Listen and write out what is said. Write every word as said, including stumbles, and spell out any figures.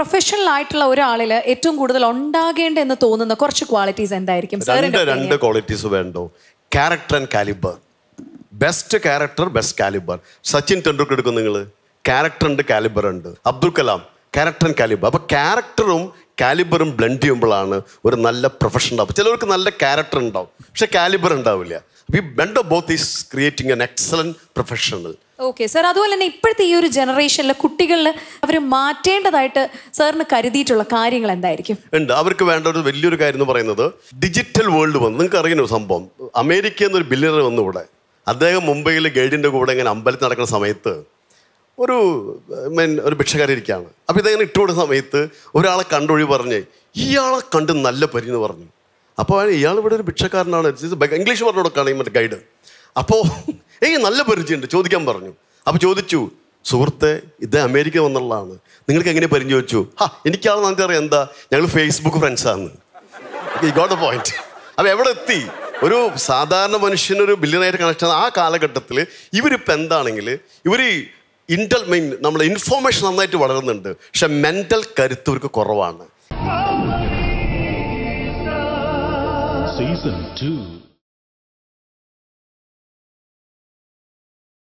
Professional ആയിട്ടുള്ള ഒരാളിൽ ഏറ്റവും കൂടുതൽ ഉണ്ടാകേണ്ട എന്ന് തോന്നുന്ന കുറച്ച് ക്വാളിറ്റീസ് എന്തായിരിക്കും സാറിന്റെ? രണ്ട് ക്വാളിറ്റീസ് വേണ്ടോ? Character and calibre. Best character, best calibre. Sachin Tendulkar എടുക്കും നിങ്ങൾ, ക്യാരക്ടർ ഉണ്ട്, കാലിബർ ഉണ്ട്. Abdul Kalam, character and calibre. അപ്പോൾ ക്യാരക്ടറും കാലിബറും ബ്ലെൻഡ് ചെയ്യുമ്പോഴാണ് ഒരു നല്ല പ്രൊഫഷൻ ഉണ്ടാവും. ചിലർക്ക് നല്ല ക്യാരക്ടർ ഉണ്ടാവും, പക്ഷെ കാലിബർ ഉണ്ടാവില്ല. We blend of both is creating an excellent professional. Okay, sir. അതുപോലെ തന്നെ ഇപ്പോഴത്തെ ഈ ഒരു ജനറേഷനിലെ കുട്ടികളിൽ അവർ മാറ്റേണ്ടതായിട്ട് സാറിന് കരുതിയിട്ടുള്ള കാര്യങ്ങൾ എന്തായിരിക്കും? ഉണ്ട്, അവർക്ക് വേണ്ട ഒരു വലിയൊരു കാര്യം എന്ന് പറയുന്നത് ഡിജിറ്റൽ വേൾഡ് വന്നു. നിങ്ങൾക്ക് അറിയുന്ന സംഭവം, അമേരിക്കയിൽ നിന്നൊരു ബില്യണർ വന്നു ഇവിടെ. അദ്ദേഹം മുംബൈയിൽ ഗൈഡിൻ്റെ കൂടെ ഇങ്ങനെ അമ്പലത്തിൽ നടക്കുന്ന സമയത്ത് ഒരു മീൻ ഒരു ഭിക്ഷക്കാരിയിരിക്കുകയാണ്. അപ്പോൾ ഇതങ്ങനെ ഇട്ടുകൊടുത്ത സമയത്ത് ഒരാളെ കണ്ടൊഴി പറഞ്ഞ്, ഇയാളെ കണ്ട് നല്ല പരി എന്ന് പറഞ്ഞു. അപ്പോൾ ഇയാൾ ഇവിടെ ഒരു ഭിക്ഷക്കാരനാണ്, ഇംഗ്ലീഷ് പറഞ്ഞു കൊടുക്കുകയാണ് മറ്റേ ഗൈഡ്. അപ്പോൾ എനിക്ക് നല്ല പരിചയമുണ്ട്, ചോദിക്കാൻ പറഞ്ഞു. അപ്പോൾ ചോദിച്ചു, സുഹൃത്തെ ഇത് അമേരിക്ക വന്നുള്ളതാണ്, നിങ്ങൾക്ക് എങ്ങനെ പരിചയം ചോദിച്ചു. ഹാ, എനിക്കാൾ നമുക്ക് അറിയാം എന്താ, ഞങ്ങൾ ഫേസ്ബുക്ക് ഫ്രണ്ട്സാണ്. You got a point. അപ്പോൾ എവിടെ എത്തി, ഒരു സാധാരണ മനുഷ്യനൊരു ബില്യണായിട്ട് കണക്ഷൻ. ആ കാലഘട്ടത്തിൽ ഇവരിപ്പോൾ എന്താണെങ്കിൽ ഇവർ ഇൻ്റൽ മീൻ നമ്മളെ ഇൻഫോർമേഷൻ നന്നായിട്ട് വളരുന്നുണ്ട്, പക്ഷെ മെൻ്റൽ കരുത്ത് ഇവർക്ക് കുറവാണ്. Season two.